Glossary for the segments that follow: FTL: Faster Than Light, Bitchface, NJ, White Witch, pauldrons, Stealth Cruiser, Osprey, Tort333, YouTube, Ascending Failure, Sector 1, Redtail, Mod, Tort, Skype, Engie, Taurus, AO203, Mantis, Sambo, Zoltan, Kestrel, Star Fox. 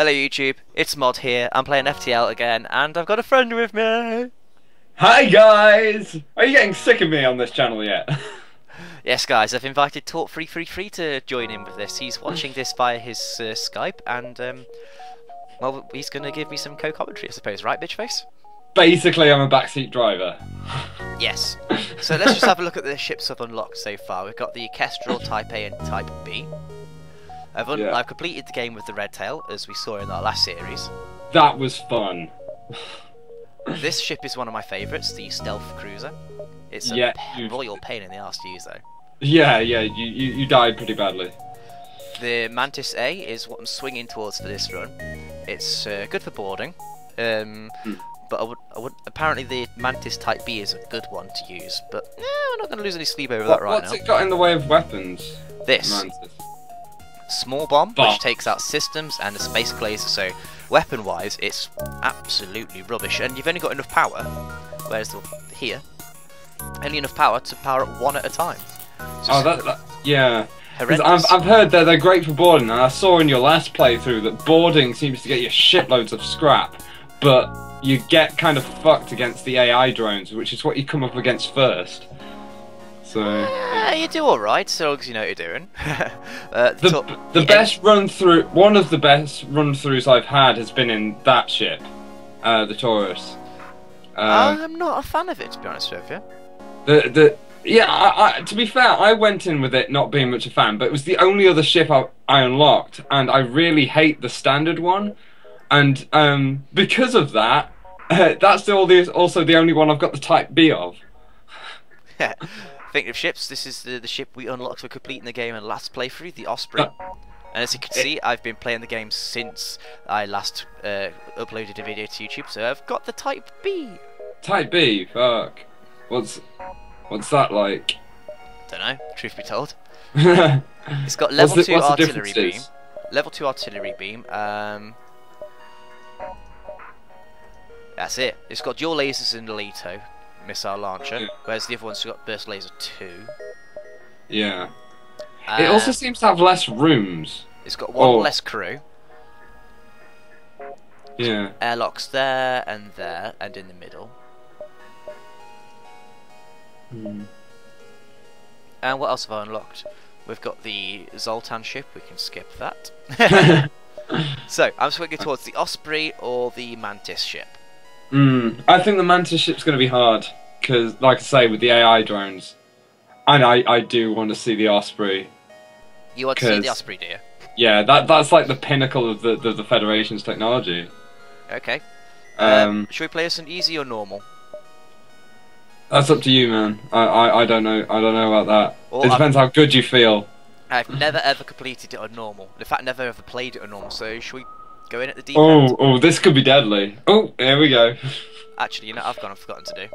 Hello YouTube, it's Mod here, I'm playing FTL again, and I've got a friend with me! Hi guys! Are you getting sick of me on this channel yet? Yes guys, I've invited Tort333 to join in with this. He's watching this via his Skype, and well, he's going to give me some co-commentary I suppose, right Bitchface? Basically I'm a backseat driver. Yes. So let's just have a look at the ships I've unlocked so far. We've got the Kestrel, Type A and Type B. I've completed the game with the Redtail, as we saw in our last series. That was fun. This ship is one of my favourites, the Stealth Cruiser. It's a royal pain in the arse to use, though. Yeah, you died pretty badly. The Mantis A is what I'm swinging towards for this run. It's good for boarding, but I would. Apparently the Mantis Type B is a good one to use, but no, I'm not going to lose any sleep over that right now. What's it got in the way of weapons? This. Mantis. Small bomb, which takes out systems, and a space glazer, so weapon-wise, it's absolutely rubbish. And you've only got enough power, only enough power to power up one at a time. So yeah. I've heard that they're great for boarding, and I saw in your last playthrough that boarding seems to get you shitloads of scrap, but you get kind of fucked against the AI drones, which is what you come up against first. So you do all right, so long as you know what you're doing. One of the best run-throughs I've had has been in that ship, the Taurus. I'm not a fan of it, to be honest with you. To be fair, I went in with it not being much a fan, but it was the only other ship I unlocked, and I really hate the standard one, and because of that, that's also the only one I've got the Type B of. Think of ships, this is the ship we unlocked for completing the game in the last playthrough, the Osprey. And as you can see, I've been playing the game since I last uploaded a video to YouTube, so I've got the Type B. Type B? Fuck. What's that like? Don't know, truth be told. It's got level 2 artillery beam. Level 2 artillery beam. That's it. It's got dual lasers and Alito. Missile launcher, whereas the other one's got burst laser 2. Yeah. It also seems to have less rooms. It's got one less crew. Yeah. Airlocks there and in the middle. And what else have I unlocked? We've got the Zoltan ship. We can skip that. So I'm swinging towards the Osprey or the Mantis ship. I think the Mantis ship's going to be hard, because, like I say, with the AI drones, and I do want to see the Osprey. You want to see the Osprey, do you? Yeah, that's like the pinnacle of the Federation's technology. Okay. Should we play us an easy or normal? That's up to you, man. I don't know. I don't know about that. It depends how good you feel. I've never ever completed it on normal. In fact, never ever played it on normal. So should we? Go in at the deep end. Oh, this could be deadly. Oh, here we go. Actually, you know what I've forgotten to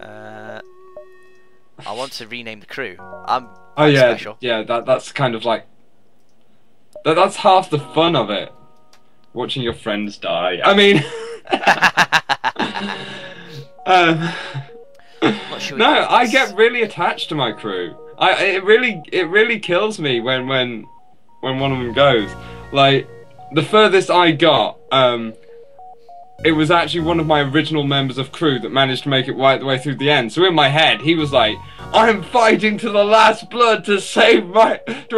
do. I want to rename the crew. Special. Yeah, that's kind of like... That's half the fun of it. Watching your friends die. I mean... I get really attached to my crew. It really kills me when one of them goes. Like, the furthest I got, it was actually one of my original members of crew that managed to make it right the way through the end. So in my head, he was like, I'm fighting to the last blood to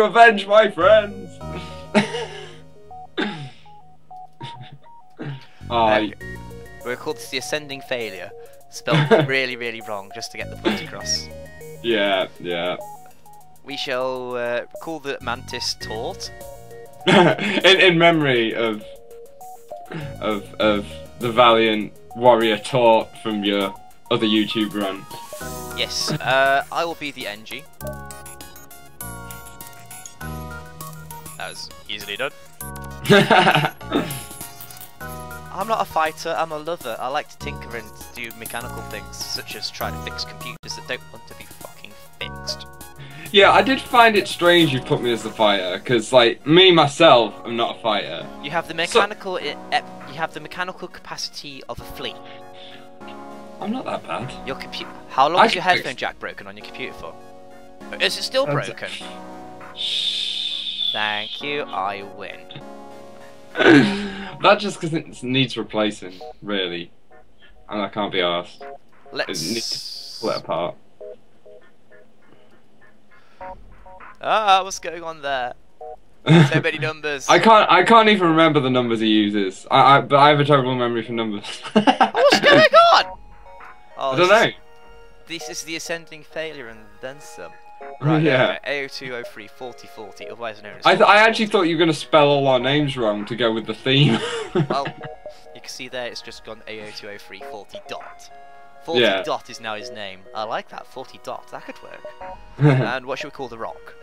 avenge my friends. We're called the Ascending Failure. Spelled really, really wrong, just to get the point across. Yeah. We shall call the Mantis Tort. in memory of the valiant warrior Tort from your other YouTube run. Yes, I will be the Engie. That was easily done. I'm not a fighter, I'm a lover. I like to tinker and do mechanical things, such as try to fix computers that don't want to be fucking fixed. Yeah, I did find it strange you put me as the fighter, because like myself, I'm not a fighter. You have the mechanical, you have the mechanical capacity of a flea. I'm not that bad. Your How long is your headphone jack broken on your computer for? Is it still broken? Thank you, I win. That just because it needs replacing, really. And I can't be arsed. Let's... It needs to split apart. Ah, what's going on there? So many numbers. I can't even remember the numbers he uses. But I have a terrible memory for numbers. What's going on? Oh, I don't know. This is the ascending failure and then some. Right, yeah. Okay, AO203 4040, otherwise known as. I actually thought you were going to spell all our names wrong to go with the theme. Well, you can see there it's just gone AO203 40 dot. 40 yeah. Dot is now his name. I like that, 40 dot. That could work. And what should we call the rock?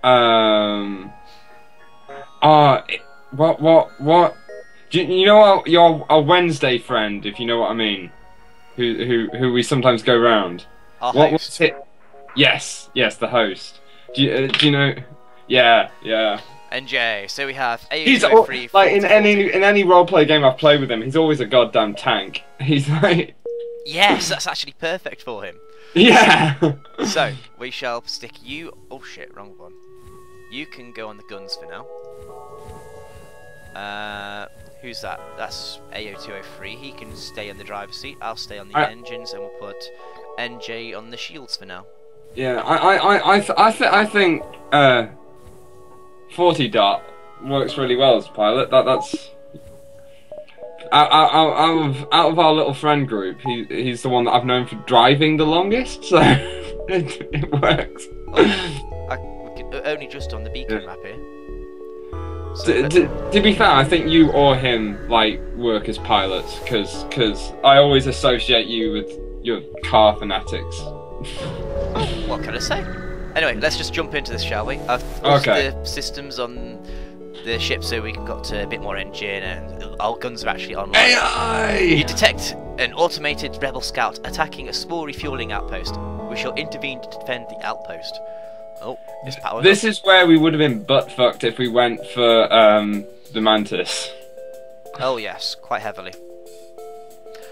What? You know our Wednesday friend, if you know what I mean, who we sometimes go round. Our host. Yes, the host. Do you know? Yeah. NJ. So we have AO203. He's all, like in any roleplay game I've played with him, he's always a goddamn tank. He's like. Yes, that's actually perfect for him. Yeah. So we shall stick you. Oh shit, wrong one. You can go on the guns for now. Who's that? That's AO203. He can stay in the driver's seat. I'll stay on the engines, and we'll put NJ on the shields for now. Yeah, I think 40 dot works really well as a pilot. That's out of our little friend group. He's the one that I've known for driving the longest, so it works. Only just on the beacon map here. So to be fair, I think you or him like work as pilots because I always associate you with your car fanatics. What can I say? Anyway, let's just jump into this, shall we? I've lost the systems on the ship, so we got a bit more engine, and our guns are actually online. AI! You detect an automated rebel scout attacking a small refueling outpost. We shall intervene to defend the outpost. Oh, this is where we would have been butt fucked if we went for the Mantis. Oh yes, quite heavily.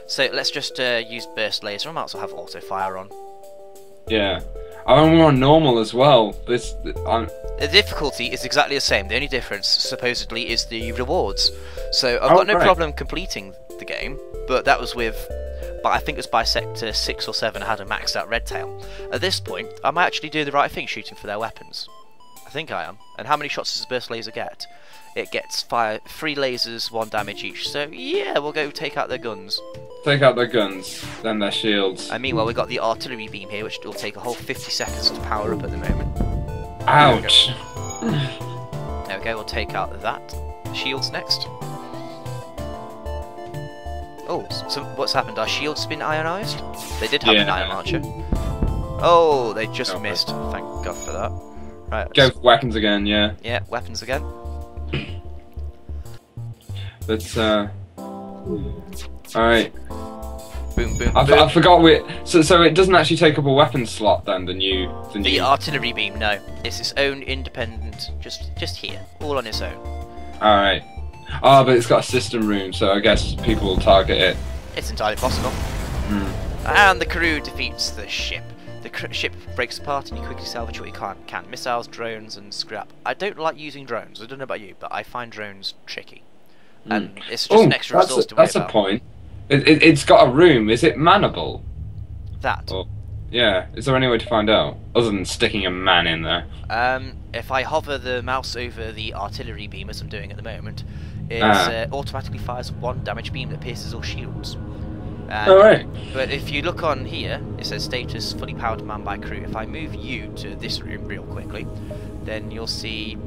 So let's just use burst laser. I might also have auto fire on. Yeah, I'm on normal as well. The difficulty is exactly the same. The only difference, supposedly, is the rewards. So I've got no problem completing the game, but that was with. But I think it was by sector 6 or 7 I had a maxed out Redtail. At this point, I might actually do the right thing shooting for their weapons. I think I am. And how many shots does the burst laser get? It gets 3 lasers, 1 damage each. So yeah, we'll go take out their guns. Take out their guns, then their shields. And meanwhile, we've got the artillery beam here, which will take a whole 50 seconds to power up at the moment. Ouch! There we go, we'll take out that. Shields next. Oh, so what's happened? Our shields been ionised? They did have an iron archer. Oh, they just missed. Thank God for that. Right. Go for weapons again, yeah. Yeah, weapons again. Let's, alright. Boom, boom, boom. I forgot we... So it doesn't actually take up a weapon slot then, the new... artillery beam, no. It's its own independent... Just here. All on its own. Alright. Ah, but it's got a system room, so I guess people will target it. It's entirely possible. Mm. And the crew defeats the ship. The ship breaks apart and you quickly salvage what you can. Missiles, drones, and scrap. I don't like using drones. I don't know about you, but I find drones tricky. Mm. And it's just an extra resource to worry about. That's a point. It's got a room. Is it mannable? That. Or, yeah. Is there any way to find out? Other than sticking a man in there. If I hover the mouse over the artillery beam, as I'm doing at the moment... It automatically fires 1 damage beam that pierces all shields. Alright. But if you look on here, it says status fully powered manned by crew. If I move you to this room real quickly, then you'll see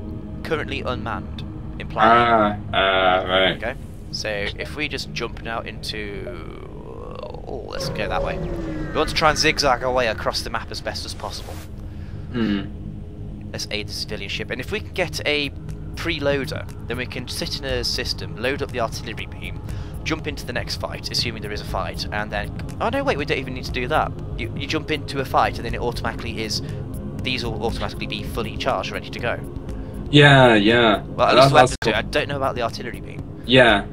currently unmanned. Implying. Right. Okay. So if we just jump now into... Oh, let's go that way. We want to try and zigzag our way across the map as best as possible. Let's aid the civilian ship. And if we can get a... preloader, then we can sit in a system, load up the artillery beam, jump into the next fight, assuming there is a fight, and then... Oh no, wait, we don't even need to do that. You jump into a fight and then it automatically is... These will automatically be fully charged, ready to go. Yeah. Well, at least weapons do. I don't know about the artillery beam. Yeah.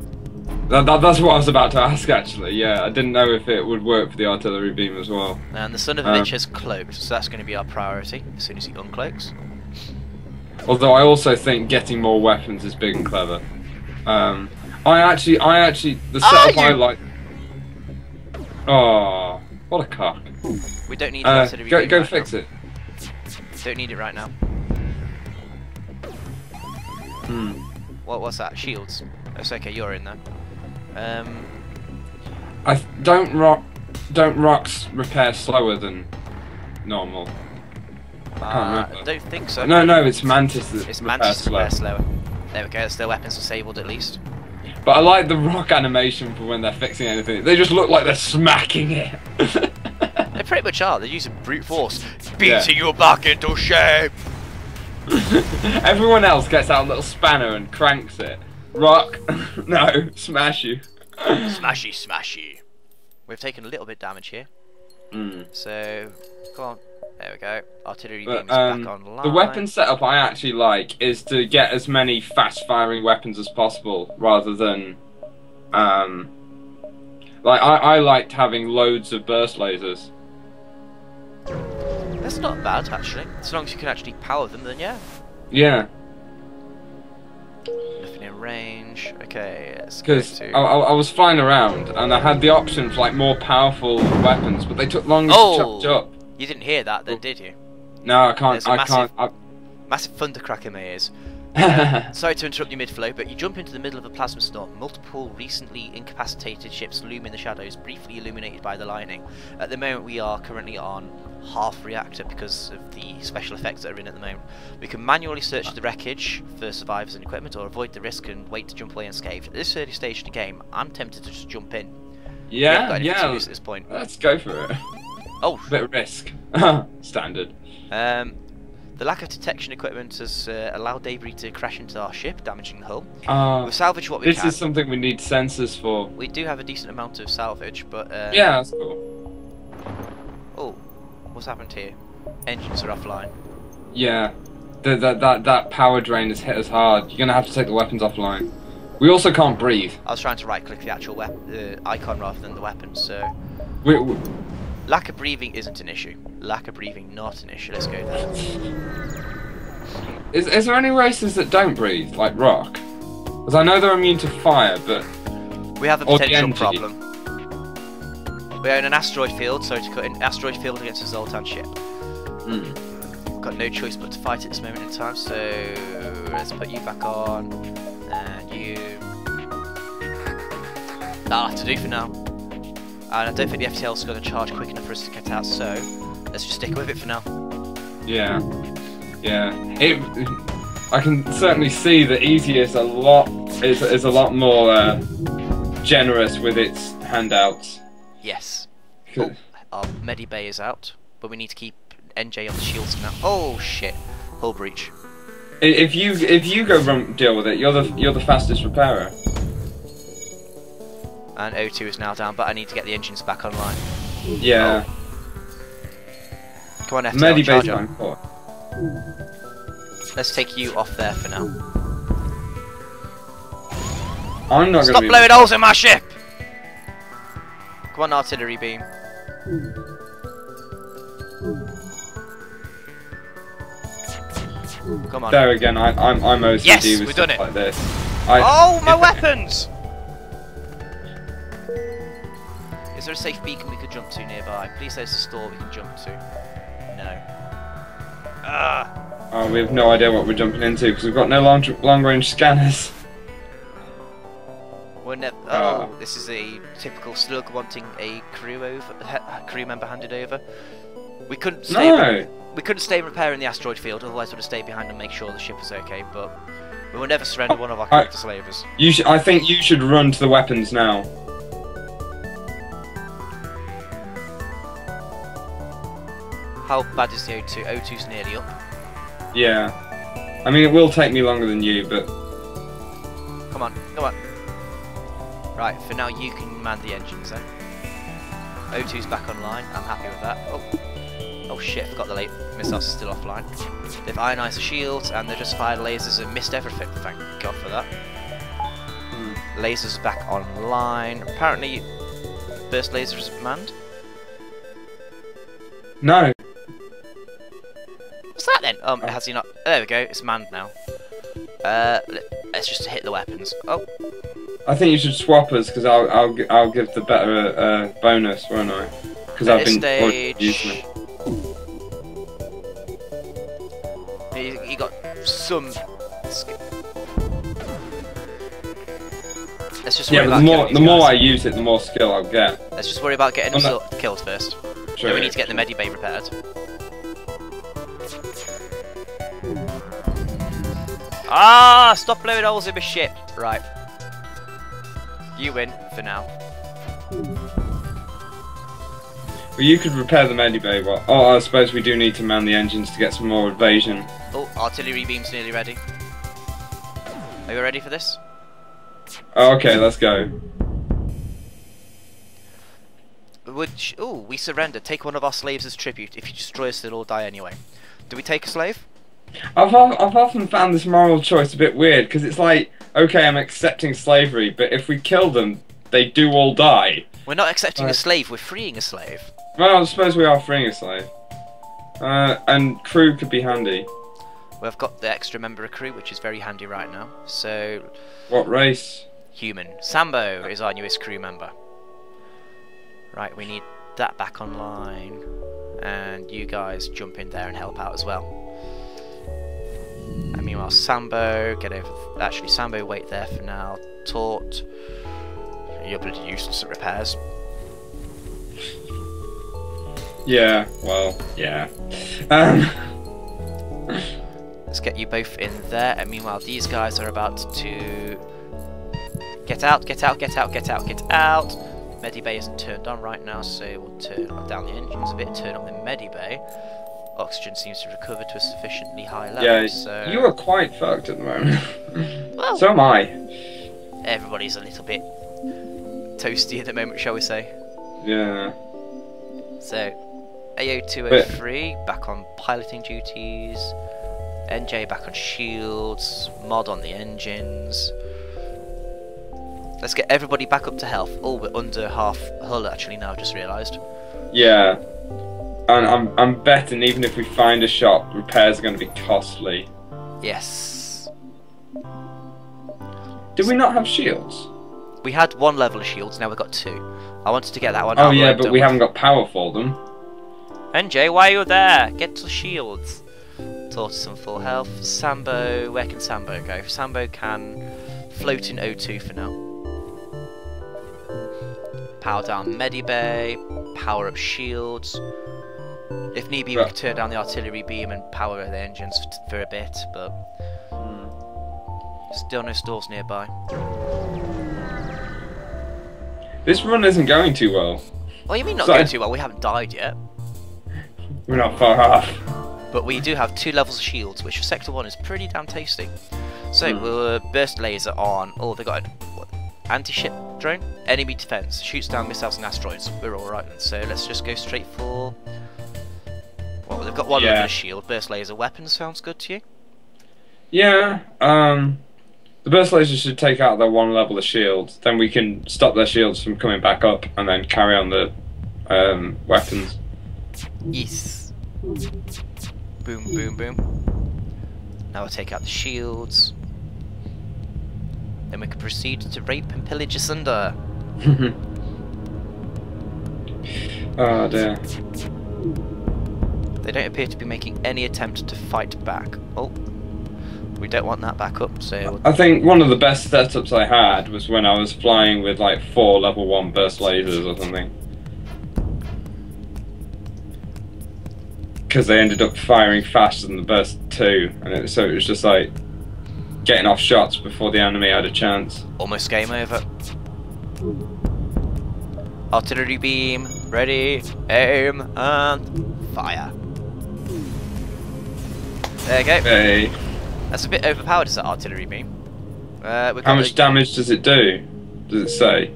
That's what I was about to ask, actually, yeah. I didn't know if it would work for the artillery beam as well. And the son of a bitch has cloaked, so that's going to be our priority, as soon as he uncloaks. Although I also think getting more weapons is big and clever. I actually the setup I like. Oh, what a cock. We don't need it. So go right fix now. It. Don't need it right now. Hmm. What was that? Shields. That's okay. You're in there. Don't rocks repair slower than normal. I don't think so. No, it's Mantis that repairs slower. There we go, that's their weapons disabled at least. But I like the rock animation for when they're fixing anything. They just look like they're smacking it. They pretty much are, they're using brute force. Beating you back into shape! Everyone else gets out a little spanner and cranks it. Rock, no, smash you. Smashy, smashy. We've taken a little bit damage here. Mm. So, come on. There we go. Artillery beams back online. The weapon setup I actually like is to get as many fast-firing weapons as possible, rather than, like I liked having loads of burst lasers. That's not bad actually. As long as you can actually power them, then yeah. Yeah. Nothing in range. Okay. Let's go to... I was flying around and I had the option for like more powerful weapons, but they took longer to charge up. You didn't hear that then, did you? No, I can't. Massive thundercrack in my ears. Sorry to interrupt you mid-flow, but you jump into the middle of a plasma storm. Multiple recently incapacitated ships loom in the shadows, briefly illuminated by the lightning. At the moment, we are currently on half reactor because of the special effects that are in at the moment. We can manually search the wreckage for survivors and equipment, or avoid the risk and wait to jump away unscathed. At this early stage of the game, I'm tempted to just jump in. Yeah. At this point. Let's go for it. Oh, bit of risk. Standard. The lack of detection equipment has allowed debris to crash into our ship, damaging the hull. We'll salvage what we can. This is something we need sensors for. We do have a decent amount of salvage, but... yeah, that's cool. Oh, what's happened here? Engines are offline. Yeah, that power drain has hit us hard. You're going to have to take the weapons offline. We also can't breathe. I was trying to right-click the actual icon rather than the weapon, so... Lack of breathing isn't an issue. Lack of breathing, not an issue. Let's go there. Is there any races that don't breathe, like Rock? Because I know they're immune to fire, but... We have a potential problem. We own an asteroid field, so to cut in. Asteroid field against a Zoltan ship. Mm. Got no choice but to fight at this moment in time, so... Let's put you back on. And you... That'll have to do for now. And I don't think the FTL's going to charge quick enough for us to get out, so let's just stick with it for now. Yeah. Yeah. I can certainly see that Easy is a lot more generous with its handouts. Yes. Oh, our Medibay is out, but we need to keep NJ on the shields now. Oh shit! Hull breach. If you go deal with it, you're the fastest repairer. And O2 is now down, but I need to get the engines back online. Yeah. Oh. Come on, FTL, charge up. Let's take you off there for now. I'm not going to stop blowing holes in my ship! Come on, artillery beam. Come on. There again, I'm OCD with stuff like this. Oh, my weapons! Is there a safe beacon we could jump to nearby? Please, there's a store we can jump to. No. Oh, we have no idea what we're jumping into because we've got no long-range scanners. We're never. Oh, this is a typical slug wanting a crew member handed over. We couldn't stay. No. We couldn't stay repairing the asteroid field, otherwise we'd have stayed behind and make sure the ship was okay. But we will never surrender one of our character slavers. I think you should run to the weapons now. How bad is the O2? O2's nearly up. Yeah. I mean, it will take me longer than you, but... Come on, come on. Right, for now you can man the engines then. O2's back online, I'm happy with that. Oh, oh shit, I forgot the late missiles are still offline. They've ionised the shields and they've just fired lasers and missed everything. Thank God for that. Lasers back online. Apparently, burst lasers manned. No. then? Has he not? There we go. It's manned now. Let's just hit the weapons. Oh. I think you should swap us because I'll give the better bonus, won't I? Because I've been using it. He got some. Let's just worry about the more I use it, the more skill I'll get. Let's just worry about getting killed first. Sure, we need to get the medibay repaired. Ah! Stop blowing holes in my ship. Right. You win for now. Well, you could repair the medibay. Well, oh, I suppose we do need to man the engines to get some more evasion. Oh, artillery beam's nearly ready. Are you ready for this? Oh, okay, let's go. Oh, we surrender. Take one of our slaves as tribute. If you destroy us, they'll all die anyway. Do we take a slave? I've often found this moral choice a bit weird, because it's like, okay, I'm accepting slavery, but if we kill them, they do all die. We're not accepting a slave, we're freeing a slave. Well, I suppose we are freeing a slave. And crew could be handy. Well, I've got the extra member of crew, which is very handy right now, so... What race? Human. Sambo is our newest crew member. Right, we need that back online, and you guys jump in there and help out as well. And meanwhile, Sambo, get over. Actually, Sambo, wait there for now. Tort, you're bloody useless at repairs. Yeah, well, yeah. Let's get you both in there. And meanwhile, these guys are about to get out, get out, get out, get out, get out. Medibay isn't turned on right now, so we'll turn down the engines a bit, turn up the medibay. Oxygen seems to recover to a sufficiently high level. Yeah, so... you are quite fucked at the moment. Well, so am I. Everybody's a little bit toasty at the moment, shall we say? Yeah. So, AO203 back on piloting duties, NJ back on shields, Mod on the engines. Let's get everybody back up to health. Oh, we're under half hull actually now. I've just realised. Yeah. And I'm betting even if we find a shop, repairs are going to be costly. Yes. Did we not have shields? We had one level of shields, now we've got two. I wanted to get that one. Oh yeah, but we haven't got power for them. NJ, why are you there? Get to shields. Tortoise on full health. Sambo, where can Sambo go? Sambo can float in O2 for now. Power down medibay, power up shields. If need be, we could turn down the artillery beam and power the engines for a bit, but still no stores nearby. This run isn't going too well. What do you mean not going too well? We haven't died yet. We're not far off. But we do have two levels of shields, which for Sector 1 is pretty damn tasty. So we'll burst laser on... Oh, they got an anti-ship drone? Enemy defense. Shoots down missiles and asteroids. We're alright then, so let's just go straight for... Well, they've got one level of shield. Burst laser weapons sounds good to you? Yeah. The burst laser should take out their one level of shield. Then we can stop their shields from coming back up and then carry on the weapons. Yes. Boom, boom, boom. Now we'll take out the shields. Then we can proceed to rape and pillage asunder. Oh, dear. They don't appear to be making any attempt to fight back. Oh, we don't want that back up, so... I think one of the best setups I had was when I was flying with like 4 level 1 burst lasers or something. Because they ended up firing faster than the burst 2, and so it was just like getting off shots before the enemy had a chance. Almost game over. Artillery beam, ready, aim, and fire. There you go. Hey. That's a bit overpowered, is that artillery beam? How much damage does it do? Does it say?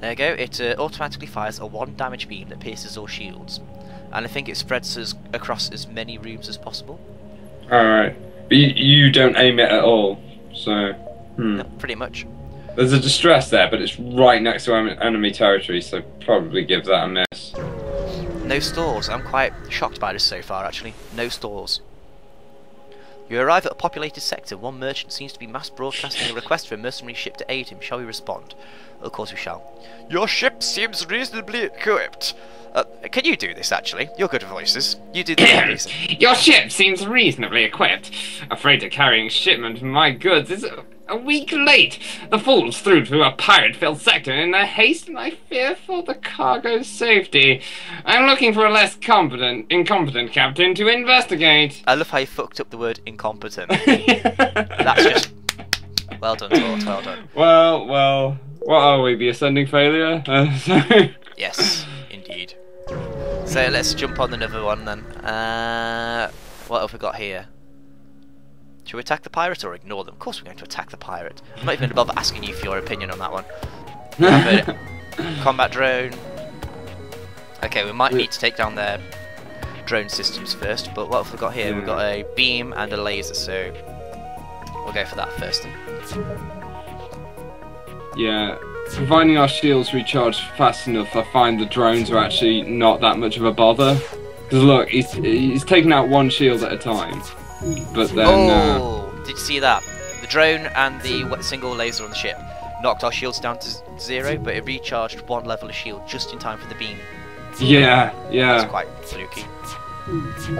There you go. It automatically fires a 1 damage beam that pierces all shields, and I think it spreads across as many rooms as possible. All right, but you don't aim it at all, so no, pretty much. There's a distress there, but it's right next to enemy territory, so probably give that a miss. No stores. I'm quite shocked by this so far, actually. No stores. You arrive at a populated sector. One merchant seems to be mass broadcasting a request for a mercenary ship to aid him. Shall we respond? Of course we shall. Your ship seems reasonably equipped. Can you do this, actually? You're good at voices. You do this. Your ship seems reasonably equipped. Afraid of carrying shipment of my goods is a week late. The falls through to a pirate-filled sector in their haste, and I fear for the cargo's safety. I'm looking for a less incompetent captain to investigate. I love how you fucked up the word incompetent. That's just... Well done, Tort, well done. Well, well... What are we, the Ascending Failure? Yes, indeed. So let's jump on another one then. What have we got here? Should we attack the pirate or ignore them? Of course we're going to attack the pirate. I'm not even going to bother asking you for your opinion on that one. Combat drone. Okay, we might need to take down their drone systems first, but what have we got here? Yeah. We've got a beam and a laser, so we'll go for that first then. Yeah, providing our shields recharge fast enough, I find the drones are actually not that much of a bother. Because look, he's taking out one shield at a time. But then, did you see that? The drone and the single laser on the ship knocked our shields down to zero, but it recharged one level of shield just in time for the beam. Yeah, yeah. That's quite fluky.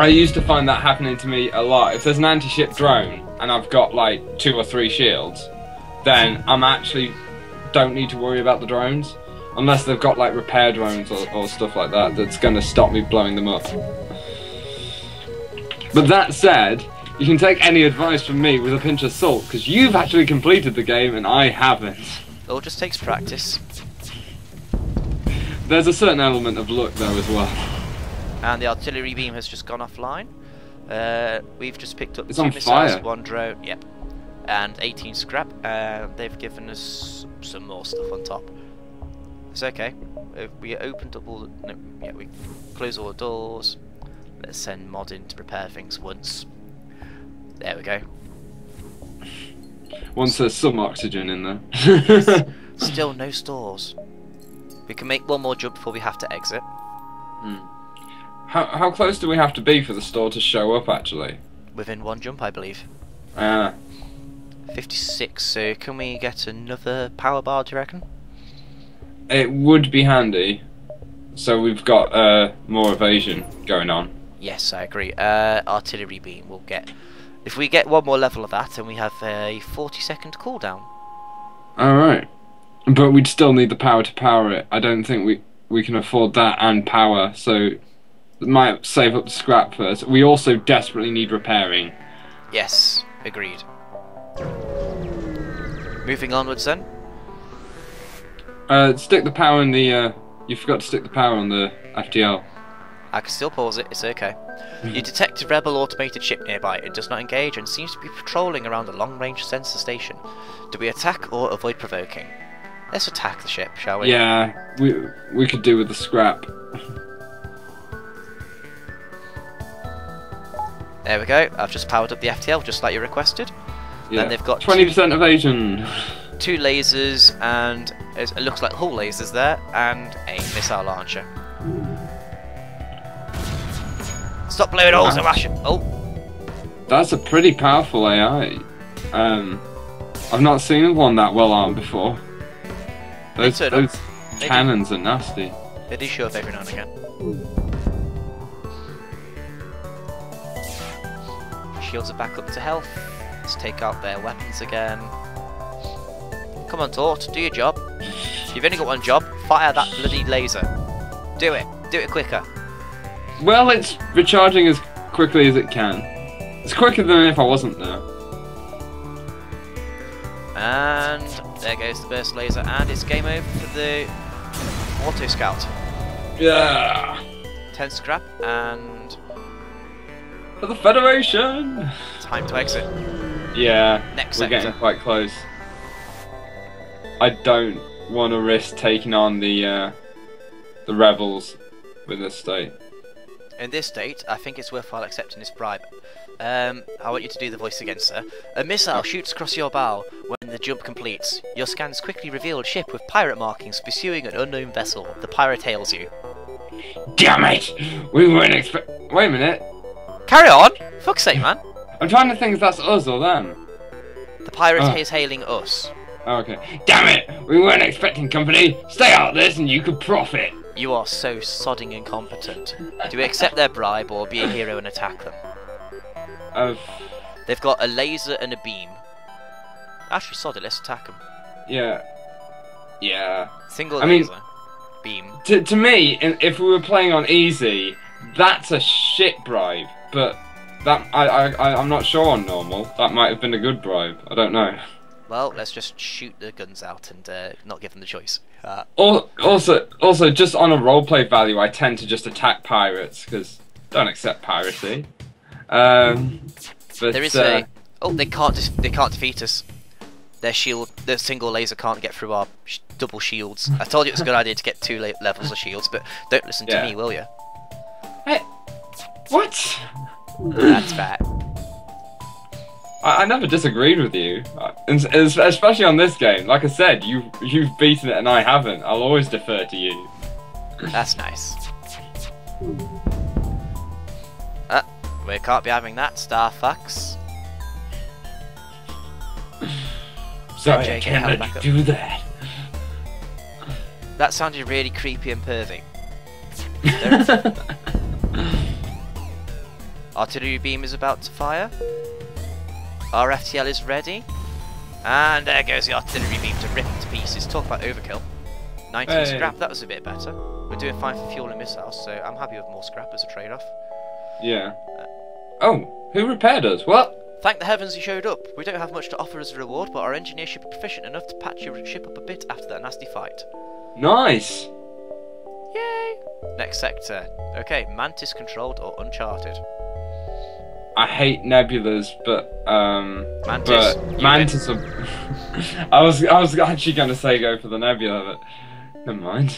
I used to find that happening to me a lot. If there's an anti-ship drone and I've got like 2 or 3 shields, then I'm actually don't need to worry about the drones. Unless they've got like repair drones or stuff like that that's going to stop me blowing them up. But that said, you can take any advice from me with a pinch of salt, because you've actually completed the game and I haven't. It all just takes practice. There's a certain element of luck though as well. And the artillery beam has just gone offline. We've just picked up 2 missiles, 1 drone, yep, and 18 scrap. They've given us some more stuff on top. It's okay. We opened up all the... No, yeah, we closed all the doors. Let's send Mod in to prepare things once. There we go. Once there's some oxygen in there. Still no stores. We can make one more jump before we have to exit. Hmm. How close do we have to be for the store to show up, actually? Within 1 jump, I believe. 56, so can we get another power bar, do you reckon? It would be handy. So we've got more evasion going on. Yes, I agree. Artillery beam we'll get. If we get one more level of that, and we have a 40-second cooldown. Alright. But we'd still need the power to power it. I don't think we can afford that and power, so we might save up the scrap first. We also desperately need repairing. Yes, agreed. Moving onwards then. Stick the power in the... You forgot to stick the power on the FTL. I can still pause it, it's okay. You detect a rebel automated ship nearby. It does not engage and seems to be patrolling around a long-range sensor station. Do we attack or avoid provoking? Let's attack the ship, shall we? Yeah, we could do with the scrap. There we go, I've just powered up the FTL just like you requested. Yeah. Then they've got 20% evasion. 2 lasers and it looks like hull lasers there and a missile launcher. Stop blowing holes and mash it. Oh, that's a pretty powerful AI. I've not seen one that well armed before. Those cannons are nasty. They do show up every now and again. Shields are back up to health. Let's take out their weapons again. Come on, Tort, do your job. You've only got one job. Fire that bloody laser. Do it. Do it quicker. Well, it's recharging as quickly as it can. It's quicker than if I wasn't there. And there goes the burst laser, and it's game over for the auto scout. Yeah. 10 scrap and for the Federation. Time to exit. Yeah. Next sector. We're getting quite close. I don't want to risk taking on the rebels with this state. In this state, I think it's worthwhile accepting this bribe. I want you to do the voice again, sir. A missile shoots across your bow when the jump completes. Your scans quickly reveal a ship with pirate markings pursuing an unknown vessel. The pirate hails you. Damn it! We weren't expect. Wait a minute. Carry on. Fuck's sake, man. I'm trying to think if that's us or them. The pirate is hailing us. Oh, okay. Damn it! We weren't expecting company. Stay out of this, and you could profit. You are so sodding incompetent. Do we accept their bribe or be a hero and attack them? They've got a laser and a beam. Actually, sod it. Let's attack them. Yeah. Yeah. Single laser. I mean, beam. To me, if we were playing on easy, that's a shit bribe. But that I'm not sure on normal. That might have been a good bribe. I don't know. Well, let's just shoot the guns out and not give them the choice. Also, just on a roleplay value, I tend to just attack pirates because don't accept piracy. But there is a they can't defeat us. Their single laser can't get through our double shields. I told you it was a good idea to get two levels of shields, but don't listen to me, will you? What? That's bad. I never disagreed with you, especially on this game. Like I said, you've beaten it and I haven't. I'll always defer to you. That's nice. We can't be having that, Star Fox. Sorry, NJ, I can't let you do that. That sounded really creepy and pervy. Artillery beam is about to fire. Our FTL is ready, and there goes the artillery beam to rip into pieces. Talk about overkill. 19 scrap, that was a bit better. We're doing fine for fuel and missiles, so I'm happy with more scrap as a trade-off. Yeah. Oh, who repaired us? What? Thank the heavens you showed up. We don't have much to offer as a reward, but our engineer should be proficient enough to patch your ship up a bit after that nasty fight. Nice! Yay! Next sector. Okay, Mantis controlled or uncharted. I hate nebulas, but Mantis. But Mantis. I was actually going to say go for the nebula, but never mind.